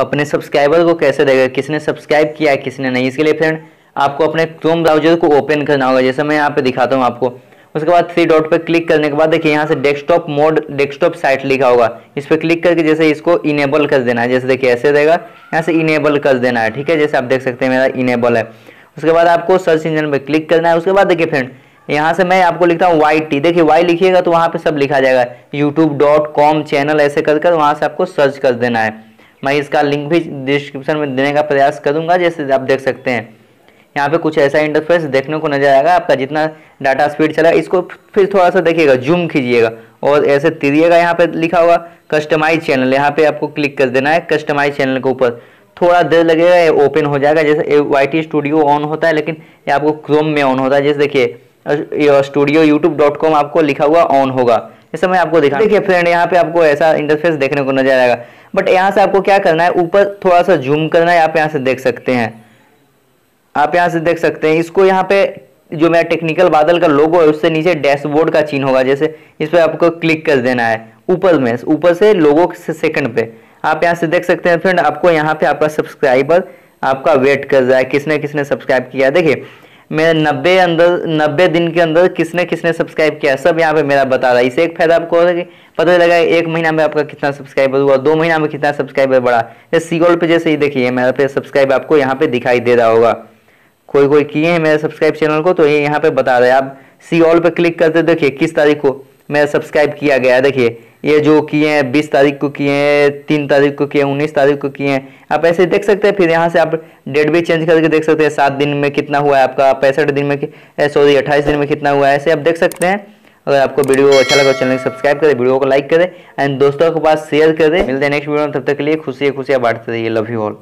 अपने सब्सक्राइबर को कैसे देगा, किसने सब्सक्राइब किया है किसने नहीं। इसके लिए फ्रेंड आपको अपने क्रोम ब्राउजर को ओपन करना होगा, जैसे मैं यहाँ पे दिखाता हूँ आपको। उसके बाद 3 डॉट पर क्लिक करने के बाद देखिए यहाँ से डेस्कटॉप मोड, डेस्कटॉप साइट लिखा होगा, इस पर क्लिक करके जैसे इसको इनेबल कर देना है। जैसे देखिए ऐसे रहेगा, यहाँ से इनेबल कर देना है, ठीक है। जैसे आप देख सकते हैं मेरा इनेबल है। उसके बाद आपको सर्च इंजन पर क्लिक करना है। उसके बाद देखिए फ्रेंड यहाँ से मैं आपको लिखता हूँ YT, देखिए Y लिखिएगा तो वहाँ पे सब लिखा जाएगा, youtube.com चैनल ऐसे कर कर वहाँ से आपको सर्च कर देना है। मैं इसका लिंक भी डिस्क्रिप्शन में देने का प्रयास करूँगा। जैसे आप देख सकते हैं यहाँ पे कुछ ऐसा इंटरफेस देखने को नजर आएगा। आपका जितना डाटा स्पीड चला इसको फिर थोड़ा सा देखिएगा, जूम कीजिएगा और ऐसे तिरिएगा, यहाँ पे लिखा होगा कस्टमाइज चैनल, यहाँ पे आपको क्लिक कर देना है कस्टमाइज चैनल के ऊपर। थोड़ा देर लगेगा ये ओपन हो जाएगा। जैसे YT स्टूडियो ऑन होता है लेकिन ये आपको क्रोम में ऑन होता है। जैसे देखिए स्टूडियो youtube.com आपको लिखा हुआ ऑन होगा, जैसे मैं आपको दिखा। देखिए फ्रेंड यहाँ पे आपको ऐसा इंटरफेस देखने को नजर आएगा, बट यहाँ से आपको क्या करना है, ऊपर थोड़ा सा जूम करना है। आप यहाँ से देख सकते हैं, आप यहाँ से देख सकते हैं इसको, यहाँ पे जो मेरा टेक्निकल बादल का लोगो है उससे नीचे डैशबोर्ड का चिन्ह होगा, जैसे इस पर आपको क्लिक कर देना है ऊपर में, ऊपर से लोगो से सेकंड पे। आप यहाँ से देख सकते हैं फ्रेंड, आपको यहाँ पे आपका सब्सक्राइबर आपका वेट कर रहा है, किसने किसने सब्सक्राइब किया। देखिए मेरे 90 दिन के अंदर किसने किसने सब्सक्राइब किया सब यहाँ पे मेरा बता रहा है। इससे एक फायदा आपको होगा कि पता लगा एक महीना में आपका कितना सब्सक्राइबर हुआ, 2 महीना में कितना सब्सक्राइबर बढ़ा। जैसे सीगोल पे जैसे ही देखिए मेरा पे सब्सक्राइब आपको यहाँ पे दिखाई दे रहा होगा, कोई कोई किए हैं मेरे सब्सक्राइब चैनल को, तो ये यहाँ पे बता रहे हैं। आप सी ऑल पे क्लिक करते देखिए किस तारीख को मेरा सब्सक्राइब किया गया। देखिए ये जो किए हैं 20 तारीख को किए हैं, 3 तारीख को किए हैं, 19 तारीख को किए हैं। आप ऐसे देख सकते हैं। फिर यहाँ से आप डेट भी चेंज करके देख सकते हैं, 7 दिन में कितना हुआ है आपका, 65 दिन में, सॉरी 28 दिन में कितना हुआ है, ऐसे आप देख सकते हैं। अगर आपको वीडियो अच्छा लगा चैनल को सब्सक्राइब करें, वीडियो को लाइक करें एंड दोस्तों के पास शेयर करें। मिलते हैं नेक्स्ट वीडियो में, तब तक के लिए खुशियाँ बांटते रहिए। Love you all.